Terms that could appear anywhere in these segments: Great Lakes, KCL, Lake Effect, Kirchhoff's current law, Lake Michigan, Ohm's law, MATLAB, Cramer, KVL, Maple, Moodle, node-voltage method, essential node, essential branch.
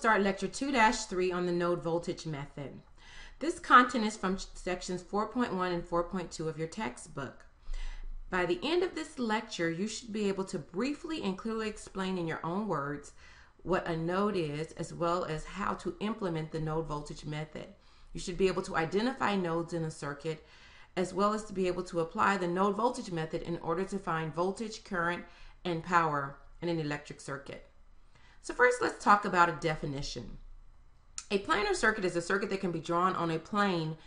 start lecture 2-3 on the node voltage method. This content is from sections 4.1 and 4.2 of your textbook. By the end of this lecture, you should be able to briefly and clearly explain in your own words what a node is, as well as how to implement the node voltage method. You should be able to identify nodes in a circuit, as well as to be able to apply the node voltage method in order to find voltage, current, and power in an electric circuit. So first, let's talk about a definition. A planar circuit is a circuit that can be drawn on a plane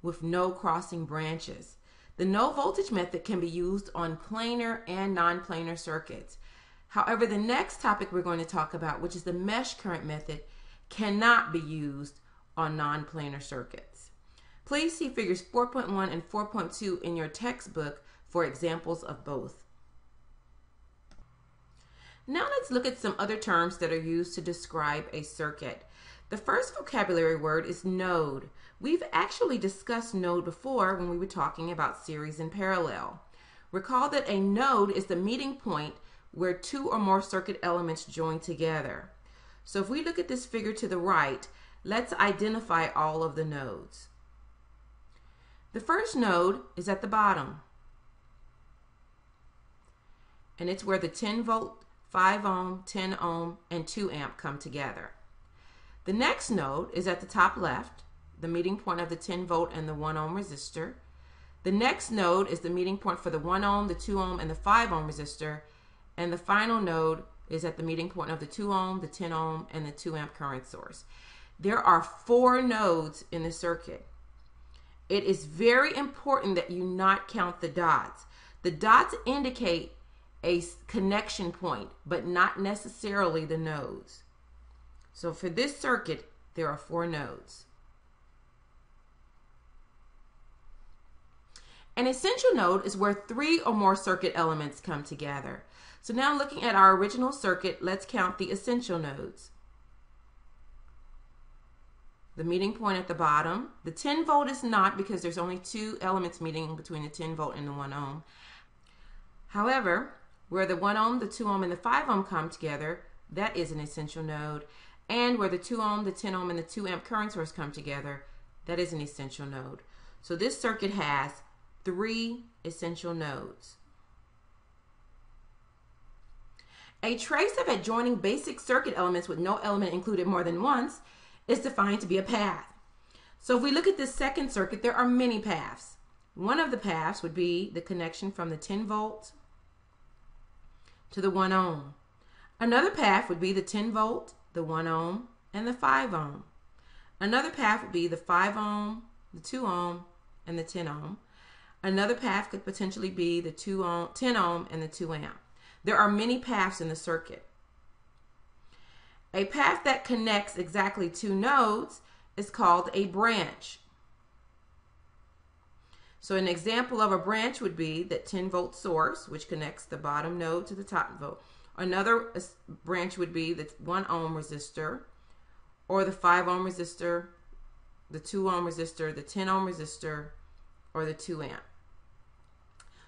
with no crossing branches. The node voltage method can be used on planar and non-planar circuits. However, the next topic we're going to talk about, which is the mesh current method, cannot be used on non-planar circuits. Please see figures 4.1 and 4.2 in your textbook for examples of both. Now let's look at some other terms that are used to describe a circuit. The first vocabulary word is node. We've actually discussed node before when we were talking about series and parallel. Recall that a node is the meeting point where two or more circuit elements join together. So if we look at this figure to the right, let's identify all of the nodes. The first node is at the bottom, and it's where the 10 volt, 5 ohm, 10 ohm, and 2 amp come together. The next node is at the top left, the meeting point of the 10 volt and the 1 ohm resistor. The next node is the meeting point for the 1 ohm, the 2 ohm, and the 5 ohm resistor. And the final node is at the meeting point of the 2 ohm, the 10 ohm, and the 2 amp current source. There are four nodes in the circuit. It is very important that you not count the dots. The dots indicate a connection point, but not necessarily the nodes. So for this circuit, there are four nodes. An essential node is where three or more circuit elements come together. So now looking at our original circuit, let's count the essential nodes. The meeting point at the bottom. The 10 volt is not, because there's only two elements meeting between the 10 volt and the 1 ohm. However, where the 1 ohm, the 2 ohm, and the 5 ohm come together, that is an essential node. And where the 2 ohm, the 10 ohm, and the 2 amp current source come together, that is an essential node. So this circuit has three essential nodes. A trace of adjoining basic circuit elements with no element included more than once is defined to be a path. So if we look at this second circuit, there are many paths. One of the paths would be the connection from the 10 volt to the 1 ohm. Another path would be the 10 volt, the 1 ohm, and the 5 ohm. Another path would be the 5 ohm, the 2 ohm, and the 10 ohm. Another path could potentially be the 10 ohm and the 2 amp. There are many paths in the circuit. A path that connects exactly two nodes is called a branch. So an example of a branch would be that 10 volt source, which connects the bottom node to the top volt. Another branch would be the 1 ohm resistor, or the 5 ohm resistor, the 2 ohm resistor, the 10 ohm resistor, or the 2 amp.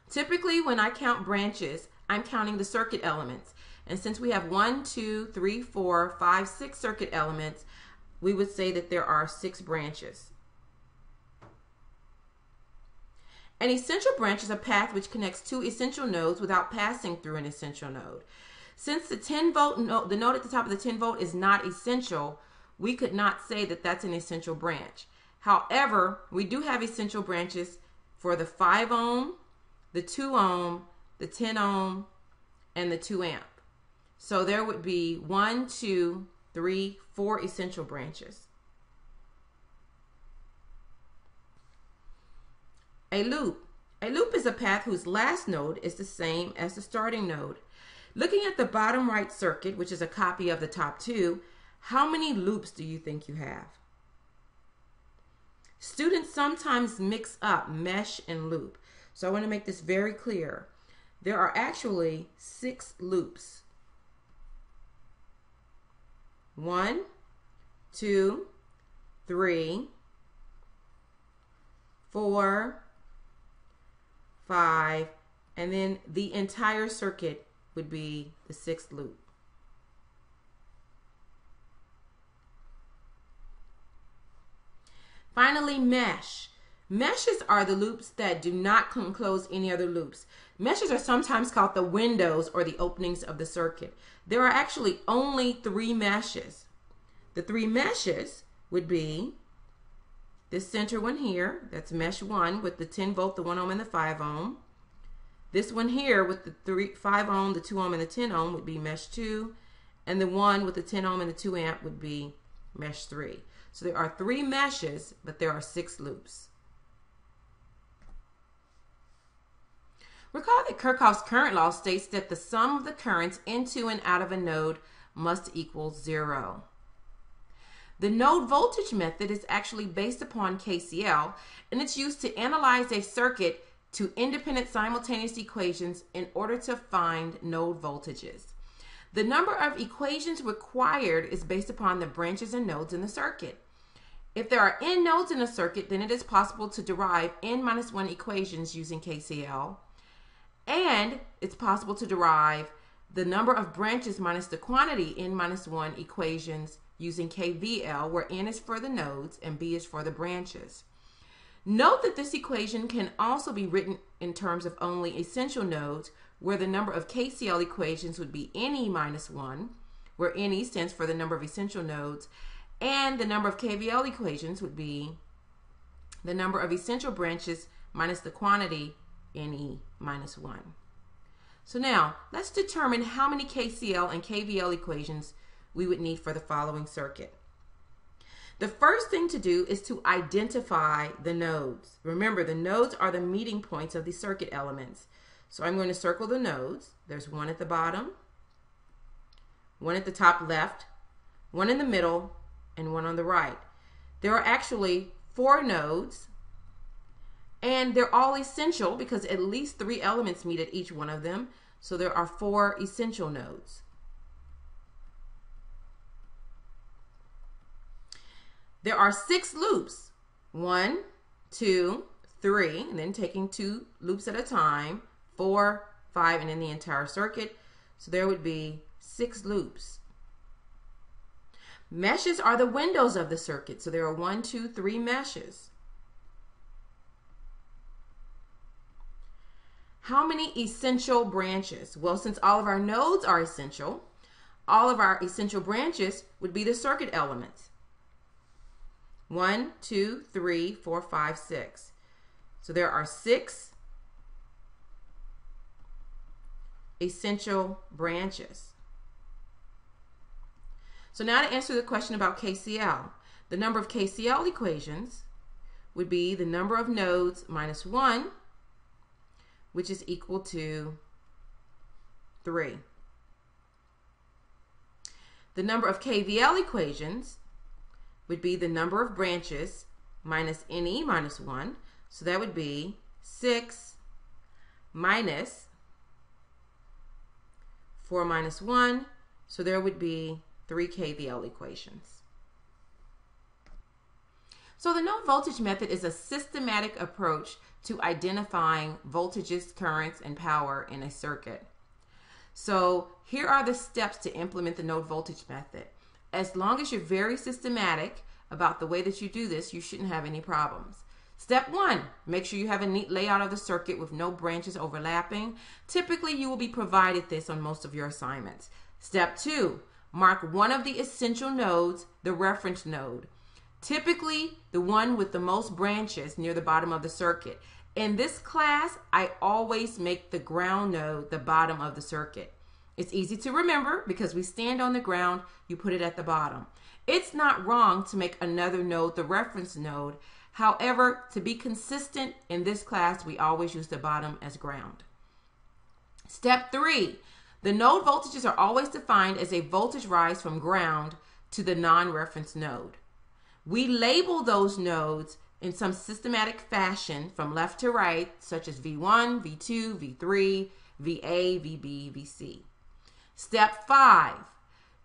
Typically, when I count branches, I'm counting the circuit elements. And since we have 1, 2, 3, 4, 5, 6 circuit elements, we would say that there are 6 branches. An essential branch is a path which connects two essential nodes without passing through an essential node. Since the 10 volt node, the node at the top of the 10 volt is not essential, we could not say that that's an essential branch. However, we do have essential branches for the 5 ohm, the 2 ohm, the 10 ohm, and the 2 amp. So there would be 1, 2, 3, 4 essential branches. A loop. A loop is a path whose last node is the same as the starting node. Looking at the bottom right circuit, which is a copy of the top two, how many loops do you think you have? Students sometimes mix up mesh and loop. So I want to make this very clear. There are actually 6 loops. 1, 2, 3, 4, 5, and then the entire circuit would be the 6th loop. Finally, mesh. Meshes are the loops that do not enclose any other loops. Meshes are sometimes called the windows or the openings of the circuit. There are actually only three meshes. The three meshes would be this center one here, that's mesh 1 with the 10 volt, the 1 ohm, and the 5 ohm. This one here with the 5 ohm, the 2 ohm, and the 10 ohm would be mesh 2, and the one with the 10 ohm and the 2 amp would be mesh 3. So there are three meshes, but there are 6 loops. Recall that Kirchhoff's current law states that the sum of the currents into and out of a node must equal 0. The node-voltage method is actually based upon KCL, and it's used to analyze a circuit to independent simultaneous equations in order to find node voltages. The number of equations required is based upon the branches and nodes in the circuit. If there are n nodes in a circuit, then it is possible to derive n-1 equations using KCL. And it's possible to derive the number of branches minus the quantity n-1 equations using KVL, where n is for the nodes and b is for the branches. Note that this equation can also be written in terms of only essential nodes, where the number of KCL equations would be n-1, where n stands for the number of essential nodes, and the number of KVL equations would be the number of essential branches minus the quantity n-1. So now let's determine how many KCL and KVL equations we would need for the following circuit. The first thing to do is to identify the nodes. Remember, the nodes are the meeting points of the circuit elements. So I'm going to circle the nodes. There's one at the bottom, one at the top left, one in the middle, and one on the right. There are actually 4 nodes, and they're all essential because at least 3 elements meet at each one of them. So there are 4 essential nodes. There are 6 loops, 1, 2, 3, and then taking 2 loops at a time, 4, 5, and then the entire circuit. So there would be 6 loops. Meshes are the windows of the circuit. So there are 1, 2, 3 meshes. How many essential branches? Well, since all of our nodes are essential, all of our essential branches would be the circuit elements. 1, 2, 3, 4, 5, 6. So there are 6 essential branches. So now to answer the question about KCL, the number of KCL equations would be the number of nodes minus 1, which is equal to 3. The number of KVL equations would be the number of branches minus n-1. So that would be 6 minus 4 minus 1. So there would be 3 KVL equations. So the node-voltage method is a systematic approach to identifying voltages, currents, and power in a circuit. So here are the steps to implement the node-voltage method. As long as you're very systematic about the way that you do this, you shouldn't have any problems. Step 1, make sure you have a neat layout of the circuit with no branches overlapping. Typically, you will be provided this on most of your assignments. Step 2, mark one of the essential nodes, the reference node. Typically, the one with the most branches near the bottom of the circuit. In this class, I always make the ground node the bottom of the circuit. It's easy to remember because we stand on the ground, you put it at the bottom. It's not wrong to make another node the reference node. However, to be consistent in this class, we always use the bottom as ground. Step 3, the node voltages are always defined as a voltage rise from ground to the non-reference node. We label those nodes in some systematic fashion from left to right, such as V1, V2, V3, VA, VB, VC. Step 5,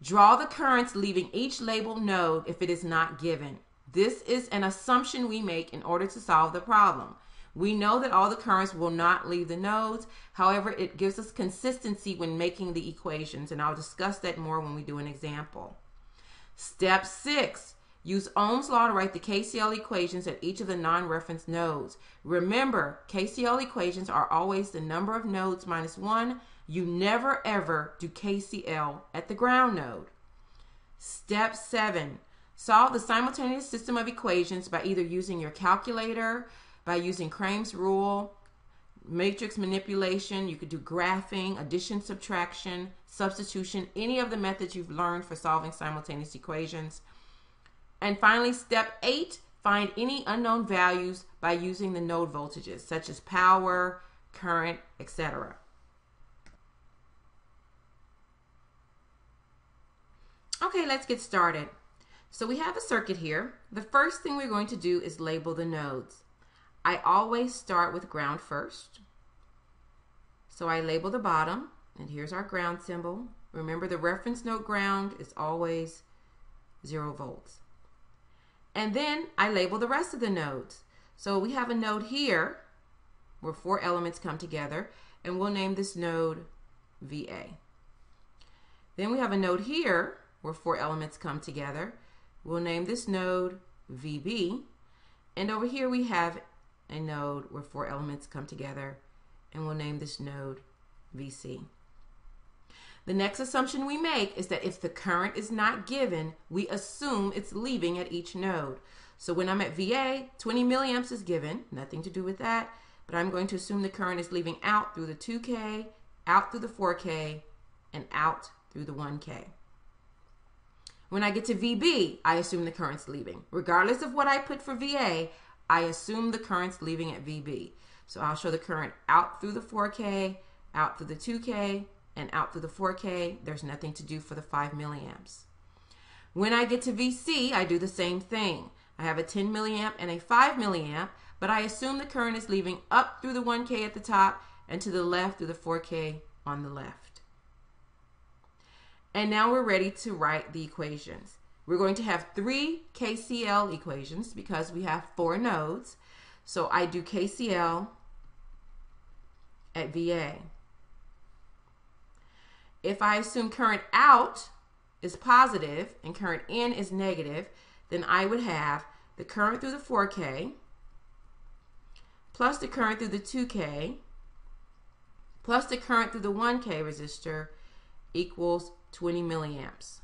draw the currents leaving each labeled node if it is not given. This is an assumption we make in order to solve the problem. We know that all the currents will not leave the nodes. However, it gives us consistency when making the equations, and I'll discuss that more when we do an example. Step 6, Use Ohm's law to write the KCL equations at each of the non-reference nodes. Remember, KCL equations are always the number of nodes minus 1. You never ever do KCL at the ground node. Step 7. Solve the simultaneous system of equations by either using your calculator, by using Crane's rule, matrix manipulation. You could do graphing, addition, subtraction, substitution, any of the methods you've learned for solving simultaneous equations. And finally, step 8, find any unknown values by using the node voltages, such as power, current, etc. Okay, let's get started. So we have a circuit here. The first thing we're going to do is label the nodes. I always start with ground first. So I label the bottom, and here's our ground symbol. Remember, the reference node ground is always 0 volts. And then I label the rest of the nodes. So we have a node here where 4 elements come together, and we'll name this node VA. Then we have a node here where 4 elements come together. We'll name this node VB. And over here we have a node where 4 elements come together, and we'll name this node VC. The next assumption we make is that if the current is not given, we assume it's leaving at each node. So when I'm at VA, 20 milliamps is given, nothing to do with that, but I'm going to assume the current is leaving out through the 2K, out through the 4K, and out through the 1K. When I get to VB, I assume the current's leaving. Regardless of what I put for VA, I assume the current's leaving at VB. So I'll show the current out through the 4K, out through the 2K, and out through the 4K. There's nothing to do for the 5 milliamps. When I get to VC, I do the same thing. I have a 10 milliamp and a 5 milliamp, but I assume the current is leaving up through the 1K at the top and to the left through the 4K on the left. And now we're ready to write the equations. We're going to have 3 KCL equations because we have 4 nodes. So I do KCL at VA. If I assume current out is positive and current in is negative, then I would have the current through the 4K plus the current through the 2K plus the current through the 1K resistor equals 20 milliamps.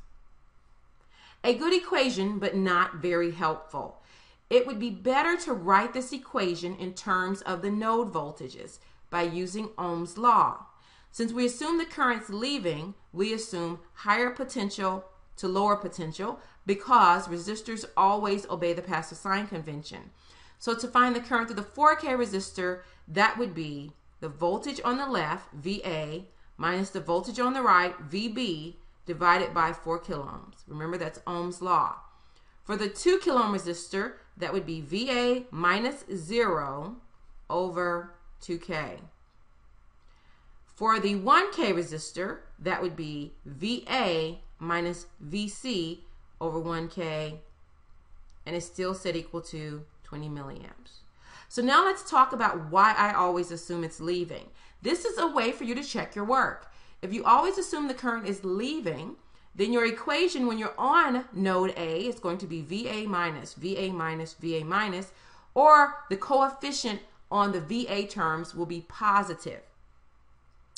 A good equation, but not very helpful. It would be better to write this equation in terms of the node voltages by using Ohm's law. Since we assume the current's leaving, we assume higher potential to lower potential because resistors always obey the passive sign convention. So to find the current through the 4K resistor, that would be the voltage on the left, VA, minus the voltage on the right, VB, divided by 4 kiloohms. Remember, that's Ohm's law. For the 2 kiloohm resistor, that would be VA minus 0 over 2K. For the 1K resistor, that would be VA minus VC over 1K, and it's still set equal to 20 milliamps. So now let's talk about why I always assume it's leaving. This is a way for you to check your work. If you always assume the current is leaving, then your equation when you're on node A is going to be VA minus, VA minus, VA minus, or the coefficient on the VA terms will be positive.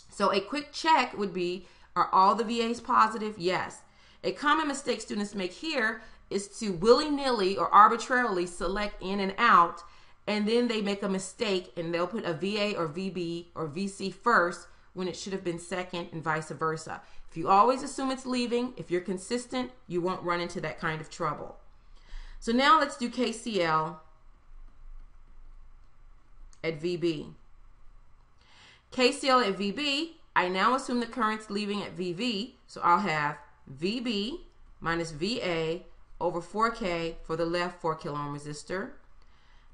So a quick check would be, are all the VAs positive? Yes. A common mistake students make here is to willy-nilly or arbitrarily select in and out, and then they make a mistake and they'll put a VA or VB or VC first when it should have been second, and vice versa. If you always assume it's leaving, if you're consistent, you won't run into that kind of trouble. So now let's do KCL at VB. KCL at VB, I now assume the current's leaving at VV, so I'll have VB minus VA over 4K for the left 4 kiloohm resistor,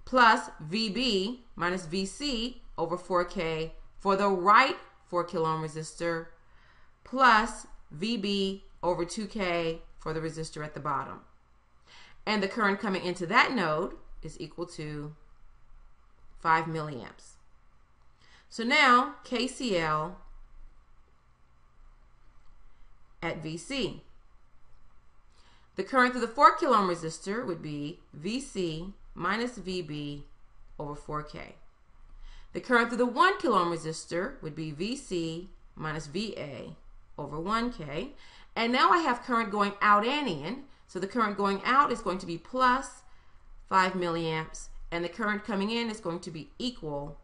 plus VB minus VC over 4K for the right 4 kiloohm resistor, plus VB over 2K for the resistor at the bottom. And the current coming into that node is equal to 5 milliamps. So now, KCL at VC. The current through the 4 kilo-ohm resistor would be VC minus VB over 4K. The current through the 1 kilo-ohm resistor would be VC minus VA over 1K. And now I have current going out and in. So the current going out is going to be plus 5 milliamps. And the current coming in is going to be equal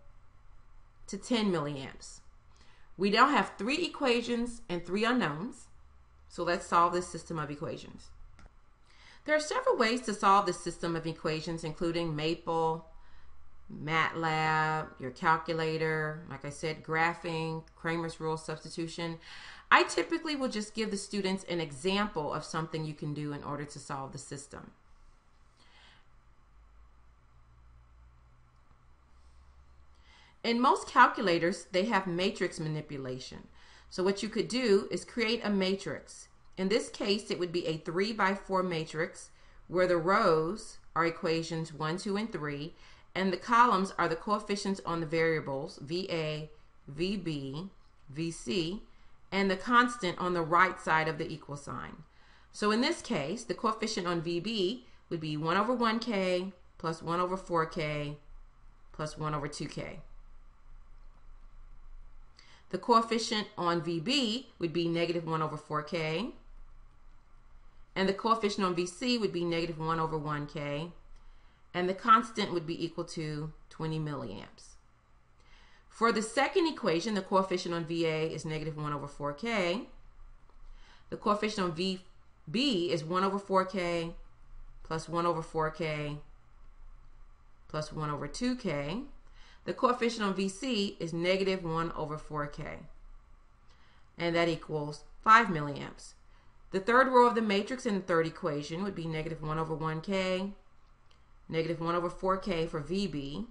to 10 milliamps. We now have 3 equations and 3 unknowns. So let's solve this system of equations. There are several ways to solve this system of equations, including Maple, MATLAB, your calculator, like I said, graphing, Cramer's rule substitution. I typically will just give the students an example of something you can do in order to solve the system. In most calculators, they have matrix manipulation. So what you could do is create a matrix. In this case, it would be a 3 by 4 matrix where the rows are equations 1, 2, and 3, and the columns are the coefficients on the variables VA, VB, VC, and the constant on the right side of the equal sign. So in this case, the coefficient on VB would be 1 over 1K plus 1 over 4K plus 1 over 2K. The coefficient on VB would be negative 1 over 4K. And the coefficient on VC would be negative 1 over 1K. And the constant would be equal to 20 milliamps. For the second equation, the coefficient on VA is negative 1 over 4K. The coefficient on VB is 1 over 4K plus 1 over 4K plus 1 over 2K. The coefficient on VC is negative 1 over 4K, and that equals 5 milliamps. The third row of the matrix in the third equation would be negative 1 over 1K, negative 1 over 4K for VB,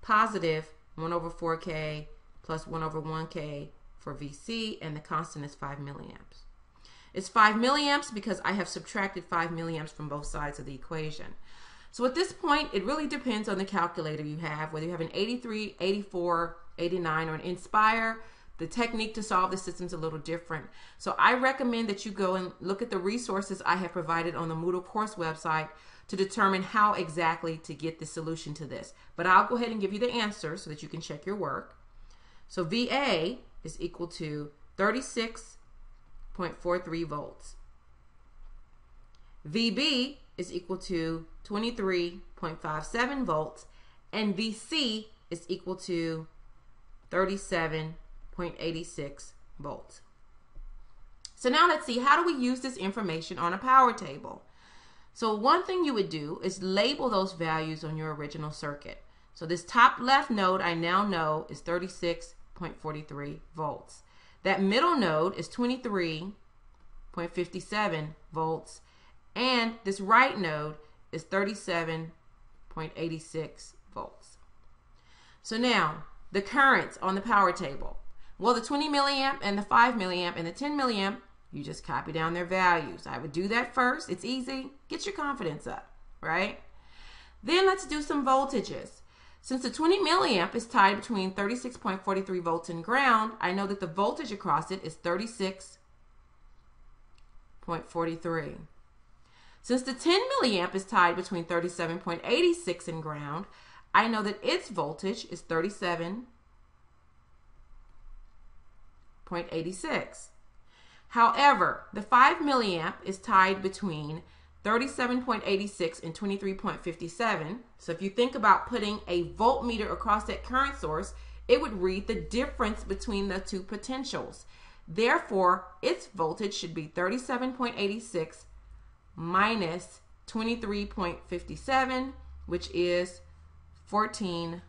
positive 1 over 4K plus 1 over 1K for VC, and the constant is 5 milliamps. It's 5 milliamps because I have subtracted 5 milliamps from both sides of the equation. So at this point, it really depends on the calculator you have, whether you have an 83, 84, 89, or an Inspire. The technique to solve the system is a little different. So I recommend that you go and look at the resources I have provided on the Moodle course website to determine how exactly to get the solution to this. But I'll go ahead and give you the answer so that you can check your work. So VA is equal to 36.43 volts. VB is equal to 23.57 volts, and VC is equal to 37.86 volts. So now let's see, how do we use this information on a power table? So one thing you would do is label those values on your original circuit. So this top left node I now know is 36.43 volts. That middle node is 23.57 volts, and this right node is 37.86 volts. So now, the currents on the power table. Well, the 20 milliamp and the 5 milliamp and the 10 milliamp, you just copy down their values. I would do that first. It's easy. Get your confidence up, right? Then let's do some voltages. Since the 20 milliamp is tied between 36.43 volts and ground, I know that the voltage across it is 36.43. Since the 10 milliamp is tied between 37.86 and ground, I know that its voltage is 37.86. However, the 5 milliamp is tied between 37.86 and 23.57. So if you think about putting a voltmeter across that current source, it would read the difference between the two potentials. Therefore, its voltage should be 37.86 minus 23.57, which is 14.29.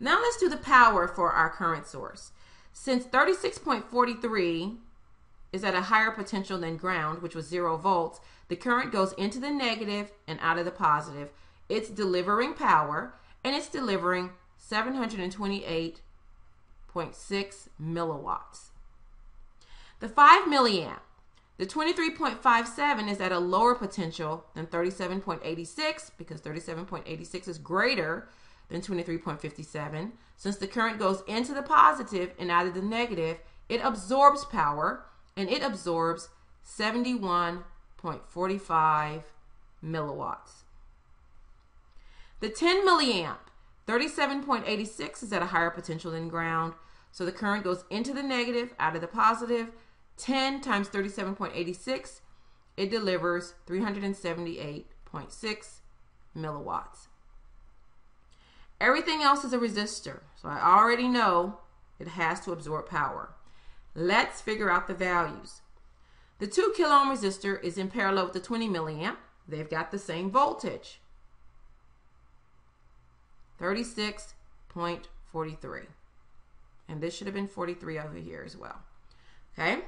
Now let's do the power for our current source. Since 36.43 is at a higher potential than ground, which was 0 volts, the current goes into the negative and out of the positive. It's delivering power, and it's delivering 728.6 milliwatts. The 5 milliamp, the 23.57 is at a lower potential than 37.86 because 37.86 is greater than 23.57. Since the current goes into the positive and out of the negative, it absorbs power and it absorbs 71.45 milliwatts. The 10 milliamp, 37.86 is at a higher potential than ground, so the current goes into the negative, out of the positive. 10 times 37.86, it delivers 378.6 milliwatts. Everything else is a resistor, so I already know it has to absorb power. Let's figure out the values. The 2 kilo ohm resistor is in parallel with the 20 milliamp. They've got the same voltage, 36.43. And this should have been 43 over here as well. Okay?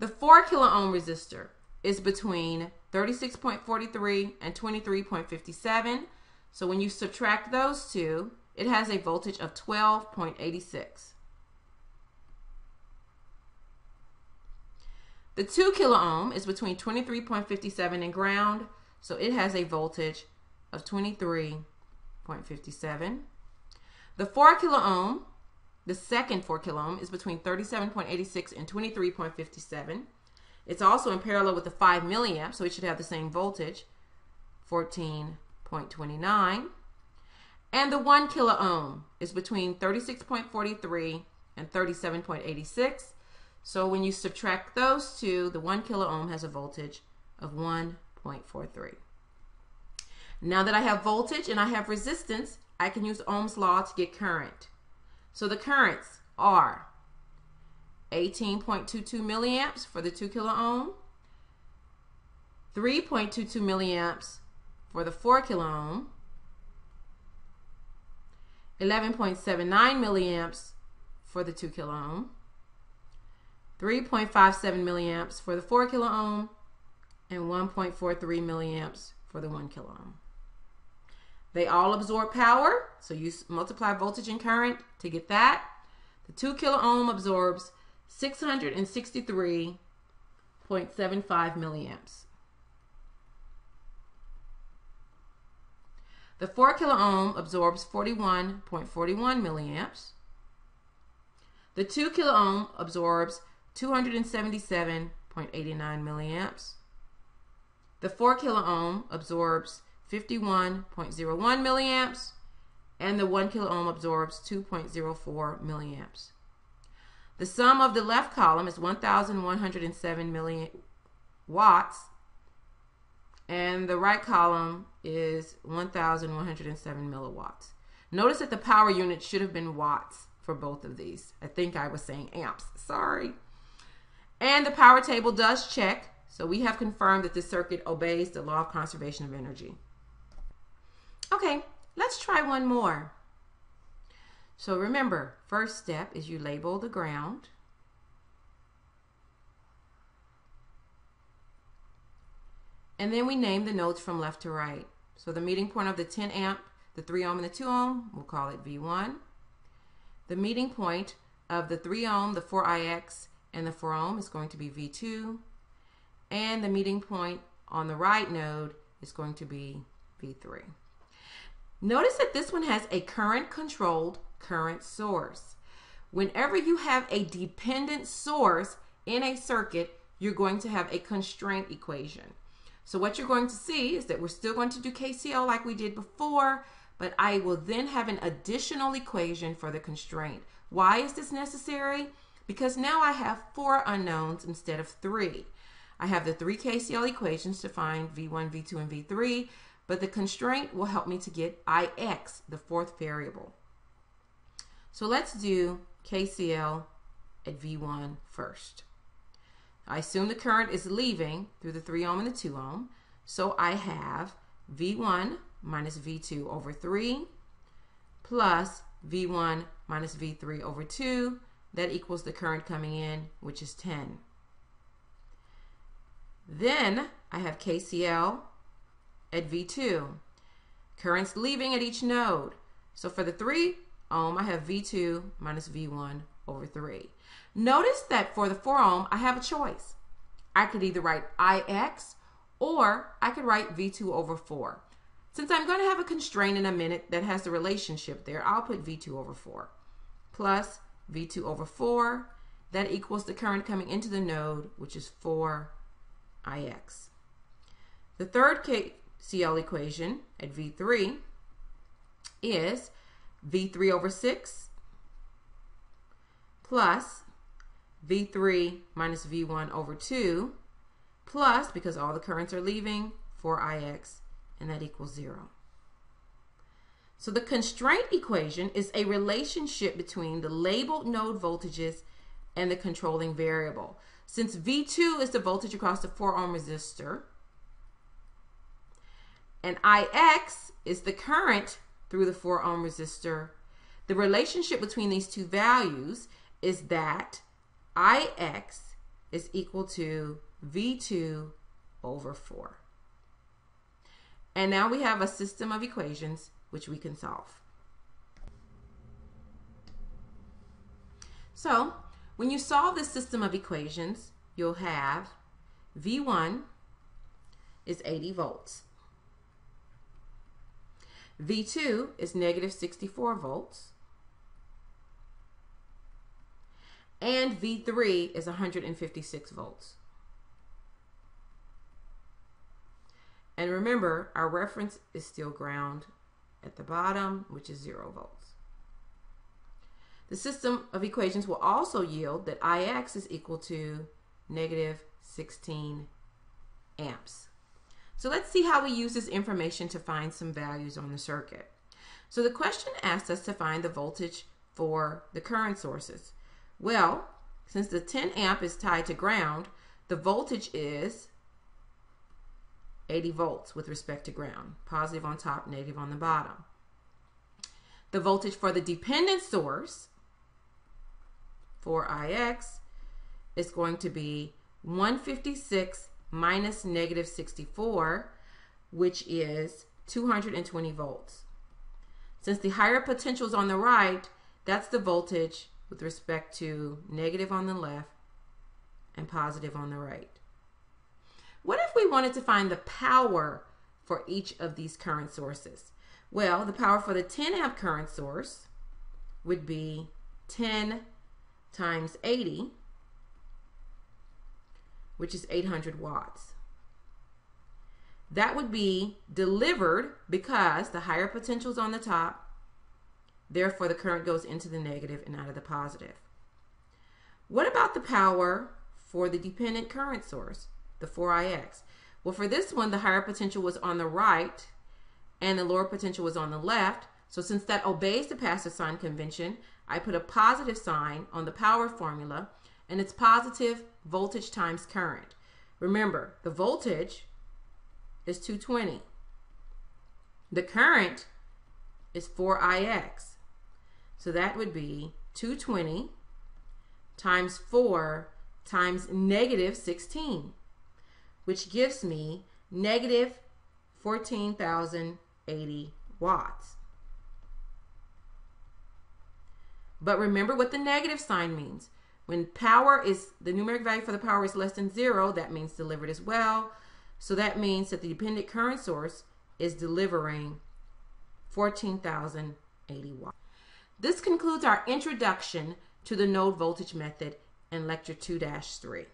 The 4 kilo ohm resistor is between 36.43 and 23.57. So when you subtract those two, it has a voltage of 12.86. The 2 kilo ohm is between 23.57 and ground, so it has a voltage of 23.57. The 4 kilo ohm, the second 4 kilo ohm, is between 37.86 and 23.57. It's also in parallel with the 5 milliamp, so it should have the same voltage, 14.29. And the 1 kilo ohm is between 36.43 and 37.86. So when you subtract those two, the 1 kilo ohm has a voltage of 1.43. Now that I have voltage and I have resistance, I can use Ohm's law to get current. So the currents are 18.22 milliamps for the 2 kilo ohm, 3.22 milliamps for the 4 kilo ohm, 11.79 milliamps for the 2 kilo ohm, 3.57 milliamps for the 4 kilo ohm, and 1.43 milliamps for the 1 kilo ohm. They all absorb power, so you multiply voltage and current to get that. The 2 kilo ohm absorbs 663.75 milliamps. The 4 kilo ohm absorbs 41.41 milliamps. The 2 kilo ohm absorbs 277.89 milliamps. The 4 kilo ohm absorbs 51.01 milliamps, and the 1 kilo ohm absorbs 2.04 milliamps. The sum of the left column is 1,107 milliwatts, and the right column is 1,107 milliwatts. Notice that the power unit should have been watts for both of these. I think I was saying amps, sorry. And the power table does check, so we have confirmed that this circuit obeys the law of conservation of energy. Okay, let's try one more. So remember, first step is you label the ground. And then we name the nodes from left to right. So the meeting point of the 10 amp, the 3 ohm, and the 2 ohm, we'll call it V1. The meeting point of the 3 ohm, the 4ix, and the 4 ohm is going to be V2. And the meeting point on the right node is going to be V3. Notice that this one has a current-controlled current source. Whenever you have a dependent source in a circuit, you're going to have a constraint equation. So what you're going to see is that we're still going to do KCL like we did before, but I will then have an additional equation for the constraint. Why is this necessary? Because now I have 4 unknowns instead of 3. I have the 3 KCL equations to find V1, V2, and V3, but the constraint will help me to get Ix, the 4th variable. So let's do KCL at V1 first. I assume the current is leaving through the 3 ohm and the 2 ohm, so I have V1 minus V2 over 3 plus V1 minus V3 over 2. That equals the current coming in, which is 10. Then I have KCL at V2. Currents leaving at each node. So for the 3 ohm, I have V2 minus V1 over 3. Notice that for the 4 ohm, I have a choice. I could either write Ix or I could write V2 over 4. Since I'm going to have a constraint in a minute that has the relationship there, I'll put V2 over 4 plus V2 over 4 That equals the current coming into the node, which is 4Ix. The third KCL equation at V3 is V3 over 6 plus V3 minus V1 over 2 plus, because all the currents are leaving, 4Ix, and that equals 0. So the constraint equation is a relationship between the labeled node voltages and the controlling variable. Since V2 is the voltage across the 4-ohm resistor, and Ix is the current through the 4-ohm resistor, the relationship between these two values is that Ix is equal to V2 over 4. And now we have a system of equations which we can solve. So when you solve this system of equations, you'll have V1 is 80 volts. V2 is negative 64 volts. And V3 is 156 volts. And remember, our reference is still ground at the bottom, which is 0 volts. The system of equations will also yield that Ix is equal to negative 16 amps. So let's see how we use this information to find some values on the circuit. So the question asked us to find the voltage for the current sources. Well, since the 10 amp is tied to ground, the voltage is 80 volts with respect to ground. Positive on top, negative on the bottom. The voltage for the dependent source, 4Ix, is going to be 156 minus negative 64, which is 220 volts. Since the higher potential is on the right, that's the voltage with respect to negative on the left and positive on the right. What if we wanted to find the power for each of these current sources? Well, the power for the 10 amp current source would be 10 times 80, which is 800 watts. That would be delivered because the higher potential is on the top, therefore the current goes into the negative and out of the positive. What about the power for the dependent current source, the 4Ix? Well, for this one, the higher potential was on the right and the lower potential was on the left. So since that obeys the passive sign convention, I put a positive sign on the power formula, and it's positive voltage times current. Remember, the voltage is 220. The current is 4Ix. So that would be 220 times 4 times negative 16. Which gives me negative 14,080 watts. But remember what the negative sign means. When power is, the numeric value for the power is less than 0, that means delivered as well. So that means that the dependent current source is delivering 14,080 watts. This concludes our introduction to the node voltage method in lecture 2-3.